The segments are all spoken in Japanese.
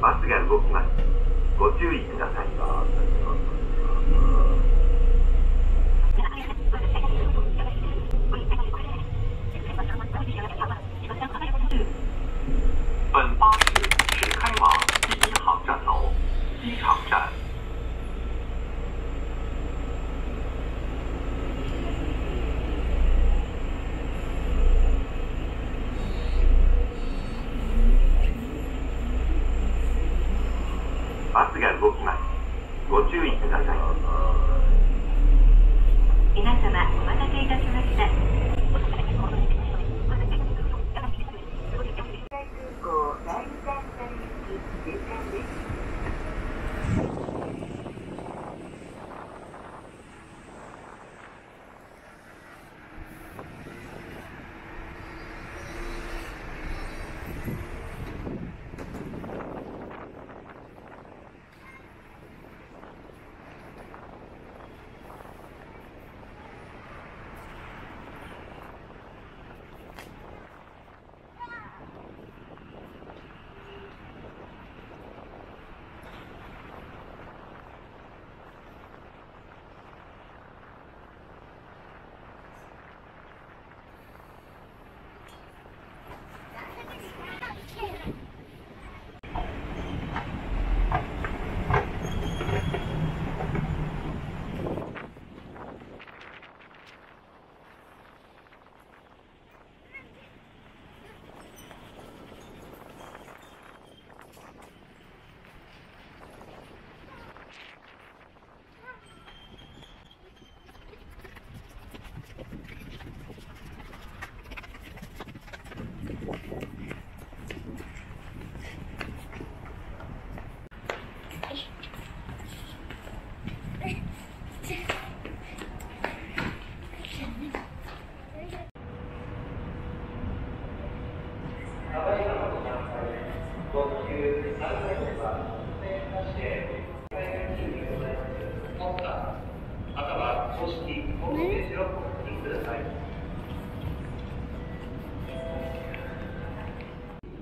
バスが動きます。ご注意ください。本巴士是开往第一航站楼、机场站。バスが動きます。ご注意ください。皆様、お待たせいたしました。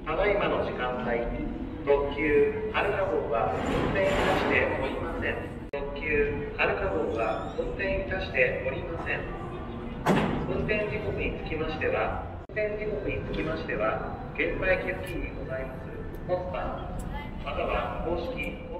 ただいまの時間帯、特急はるか号は運転いたしておりません。特急はるか号は運転いたしておりません。運転時刻につきましては、現場駅付近にございますポスターまたは公式